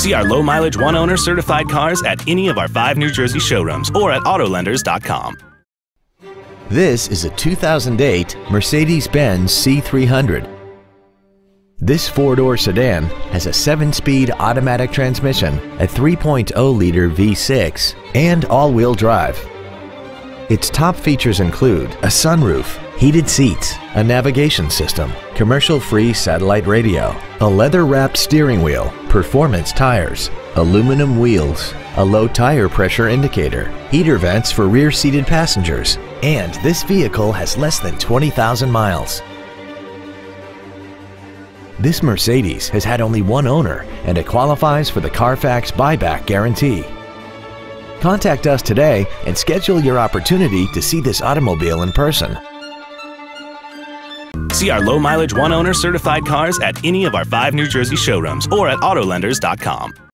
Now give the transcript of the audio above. See our low-mileage, one-owner certified cars at any of our 5 New Jersey showrooms or at Autolenders.com. This is a 2008 Mercedes-Benz C300. This 4-door sedan has a 7-speed automatic transmission, a 3.0-liter V6, and all-wheel drive. Its top features include a sunroof, heated seats, a navigation system, commercial-free satellite radio, a leather-wrapped steering wheel, performance tires, aluminum wheels, a low tire pressure indicator, heater vents for rear-seated passengers, and this vehicle has less than 20,000 miles. This Mercedes has had only one owner, and it qualifies for the Carfax buyback guarantee. Contact us today and schedule your opportunity to see this automobile in person. See our low-mileage, one-owner certified cars at any of our 5 New Jersey showrooms or at Autolenders.com.